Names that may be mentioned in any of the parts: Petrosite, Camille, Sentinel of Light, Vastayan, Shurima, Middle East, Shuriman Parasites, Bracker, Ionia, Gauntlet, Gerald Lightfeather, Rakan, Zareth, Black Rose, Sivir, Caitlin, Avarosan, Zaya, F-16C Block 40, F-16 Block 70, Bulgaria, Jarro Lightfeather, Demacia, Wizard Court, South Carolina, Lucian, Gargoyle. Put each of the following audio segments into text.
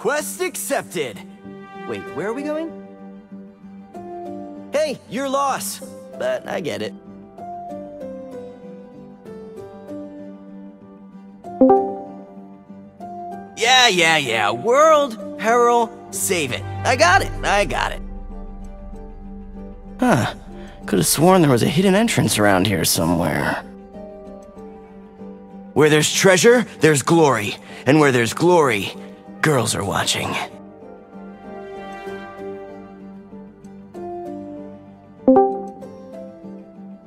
Quest accepted! Wait, where are we going? Hey, you're lost! But I get it. Yeah. World, peril, save it. I got it. Huh. Could have sworn there was a hidden entrance around here somewhere. Where there's treasure, there's glory. And where there's glory, girls are watching.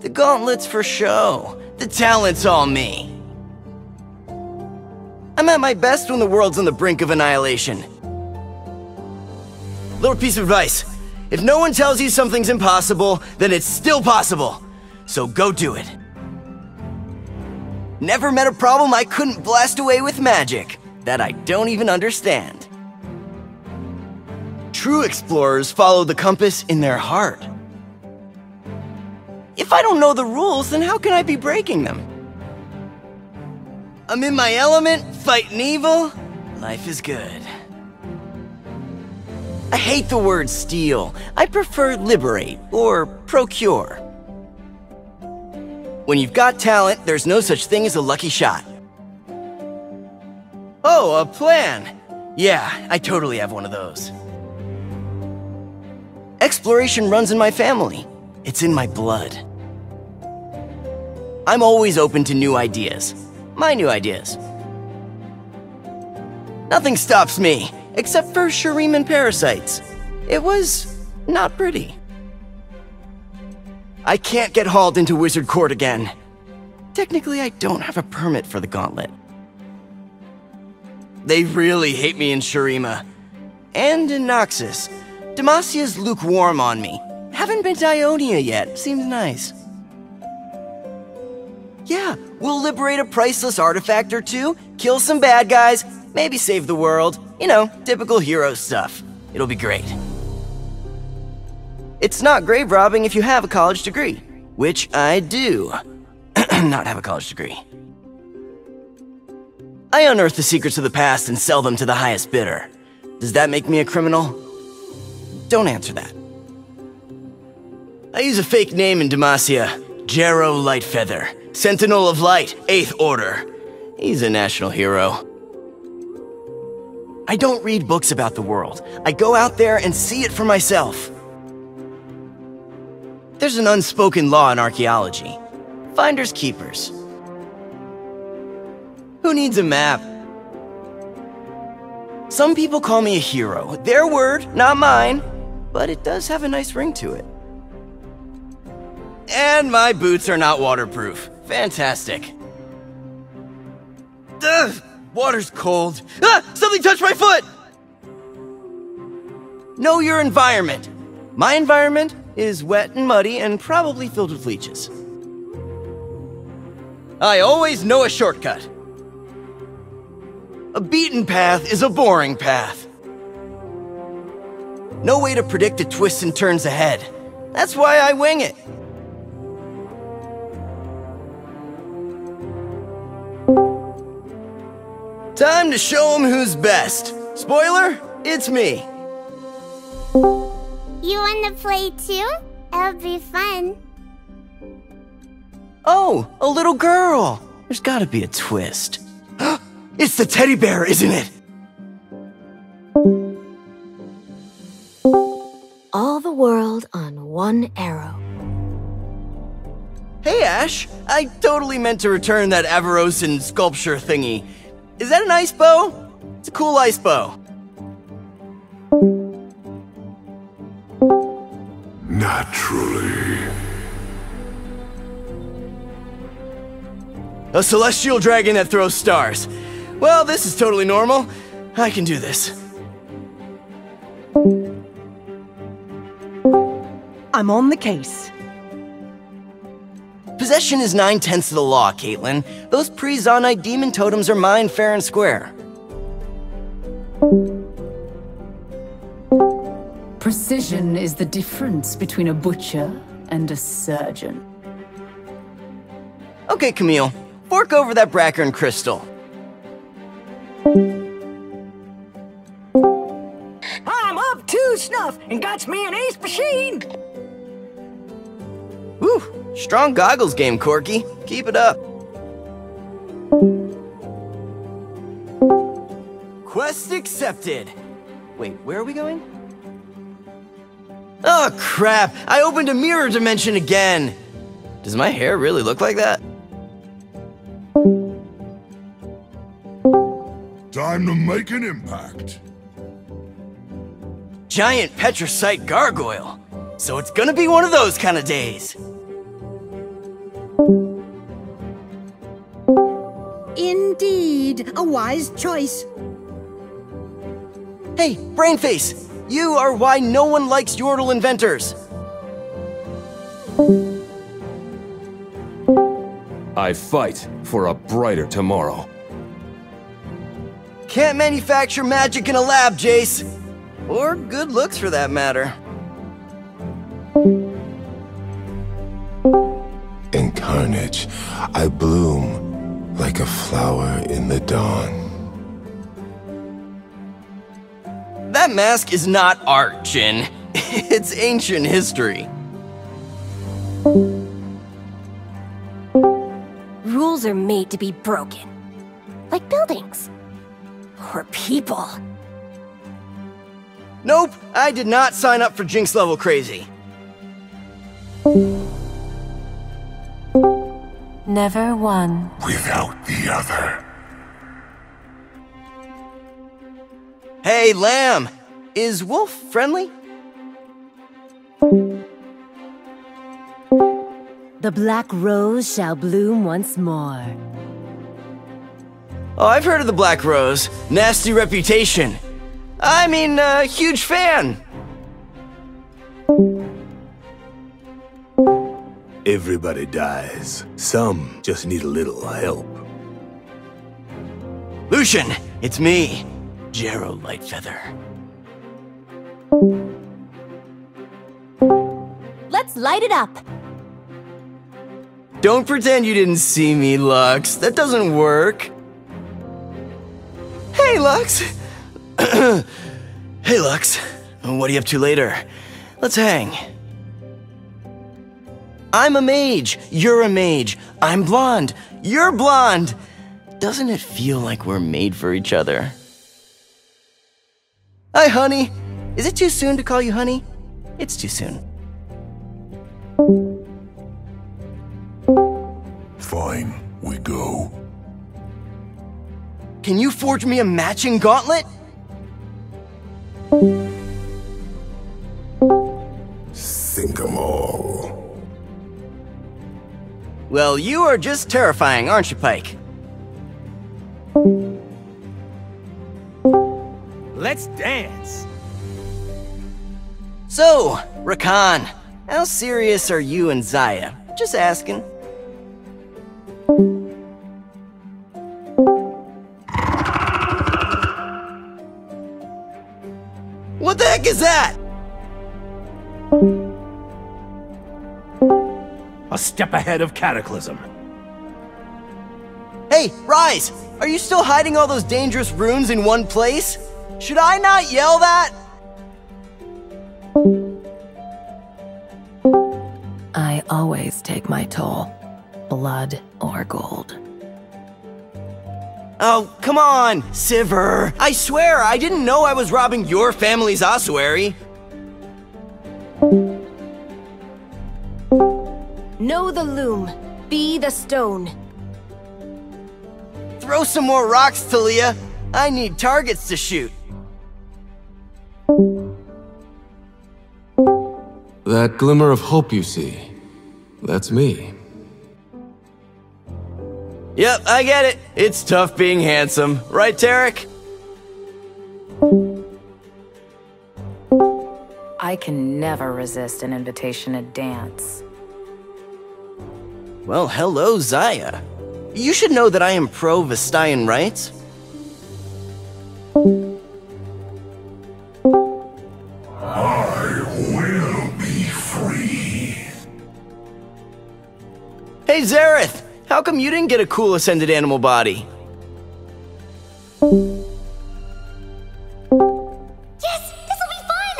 The gauntlet's for show. The talent's all me. I'm at my best when the world's on the brink of annihilation. Little piece of advice. If no one tells you something's impossible, then it's still possible. So go do it. Never met a problem I couldn't blast away with magic, that I don't even understand. True explorers follow the compass in their heart. If I don't know the rules, then how can I be breaking them? I'm in my element, fighting evil. Life is good. I hate the word steal. I prefer liberate or procure. When you've got talent, there's no such thing as a lucky shot. Oh, a plan! Yeah, I totally have one of those. Exploration runs in my family. It's in my blood. I'm always open to new ideas. My new ideas. Nothing stops me, except for Shuriman Parasites. It was not pretty. I can't get hauled into Wizard Court again. Technically, I don't have a permit for the Gauntlet. They really hate me in Shurima. And in Noxus. Demacia's lukewarm on me. Haven't been to Ionia yet. Seems nice. Yeah, we'll liberate a priceless artifact or two, kill some bad guys, maybe save the world. You know, typical hero stuff. It'll be great. It's not grave robbing if you have a college degree, which I do. Not have a college degree. I unearth the secrets of the past and sell them to the highest bidder. Does that make me a criminal? Don't answer that. I use a fake name in Demacia. Jarro Lightfeather, Sentinel of Light, 8th Order. He's a national hero. I don't read books about the world. I go out there and see it for myself. There's an unspoken law in archaeology. Finders keepers. Who needs a map? Some people call me a hero. Their word, not mine. But it does have a nice ring to it. And my boots are not waterproof. Fantastic. Ugh! Water's cold. Ah! Something touched my foot! Know your environment. My environment is wet and muddy and probably filled with leeches. I always know a shortcut. A beaten path is a boring path. No way to predict the twists and turns ahead. That's why I wing it. Time to show 'em who's best. Spoiler, it's me. You want to play too? It'll be fun. Oh, a little girl. There's gotta be a twist. It's the teddy bear, isn't it? All the world on one arrow. Hey, Ash. I totally meant to return that Avarosan sculpture thingy. Is that an ice bow? It's a cool ice bow. Naturally. A celestial dragon that throws stars. Well, this is totally normal. I can do this. I'm on the case. Possession is 9/10 of the law, Caitlin. Those pre-Zonite demon totems are mine fair and square. Precision is the difference between a butcher and a surgeon. Okay, Camille. Fork over that Bracker and Crystal. blue snuff and got me an ace machine! Woo! Strong goggles game, Corky. Keep it up. Quest accepted. Wait, where are we going? Oh, crap! I opened a mirror dimension again! Does my hair really look like that? Time to make an impact. Giant Petrosite gargoyle. So it's gonna be one of those kind of days. Indeed, a wise choice. Hey, Brainface, you are why no one likes Yordle inventors. I fight for a brighter tomorrow. Can't manufacture magic in a lab, Jace. Or good looks, for that matter. In carnage, I bloom like a flower in the dawn. That mask is not art, Jin. It's ancient history. Rules are made to be broken. Like buildings. Or people. Nope, I did not sign up for Jinx level crazy. Never one without the other. Hey, Lamb, is Wolf friendly? The Black Rose shall bloom once more. Oh, I've heard of the Black Rose. Nasty reputation. I mean, huge fan. Everybody dies. Some just need a little help. Lucian, it's me, Gerald Lightfeather. Let's light it up. Don't pretend you didn't see me, Lux. That doesn't work. Hey, Lux. Hey, Lux. What are you up to later? Let's hang. I'm a mage. You're a mage. I'm blonde. You're blonde. Doesn't it feel like we're made for each other? Hi, honey. Is it too soon to call you honey? It's too soon. Fine, we go. Can you forge me a matching gauntlet? Sink 'em all. Well, you are just terrifying, aren't you, Pike? Let's dance! So, Rakan, how serious are you and Zaya? Just asking. What the heck is that? A step ahead of Cataclysm. Hey, Rise! Are you still hiding all those dangerous runes in one place? Should I not yell that? I always take my toll. Blood or gold. Oh, come on, Sivir. I swear, I didn't know I was robbing your family's ossuary. Know the loom. Be the stone. Throw some more rocks, Talia. I need targets to shoot. That glimmer of hope you see, that's me. Yep, I get it. It's tough being handsome. Right, Tarek? I can never resist an invitation to dance. Well, hello, Zaya. You should know that I am pro Vastayan rights. I will be free. Hey, Zareth! How come you didn't get a cool ascended animal body? Yes! This'll be fun!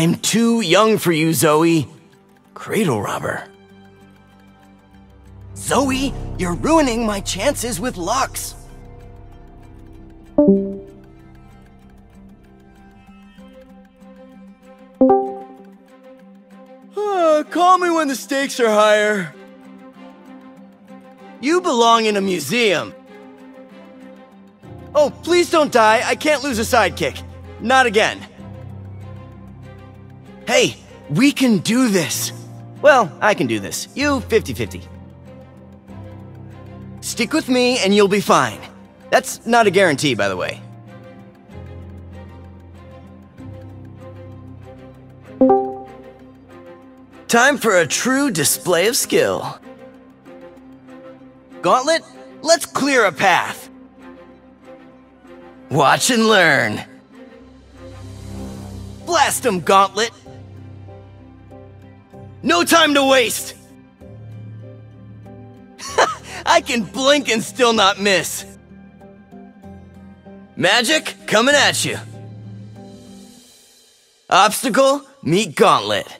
I'm too young for you, Zoe. Cradle robber. Zoe, you're ruining my chances with Lux. Call me when the stakes are higher. You belong in a museum. Oh, please don't die. I can't lose a sidekick. Not again. Hey, we can do this. Well, I can do this. You 50-50. Stick with me and you'll be fine. That's not a guarantee, by the way. Time for a true display of skill. Gauntlet, let's clear a path. Watch and learn. Blast 'em, Gauntlet. No time to waste. I can blink and still not miss. Magic coming at you. Obstacle, meet Gauntlet.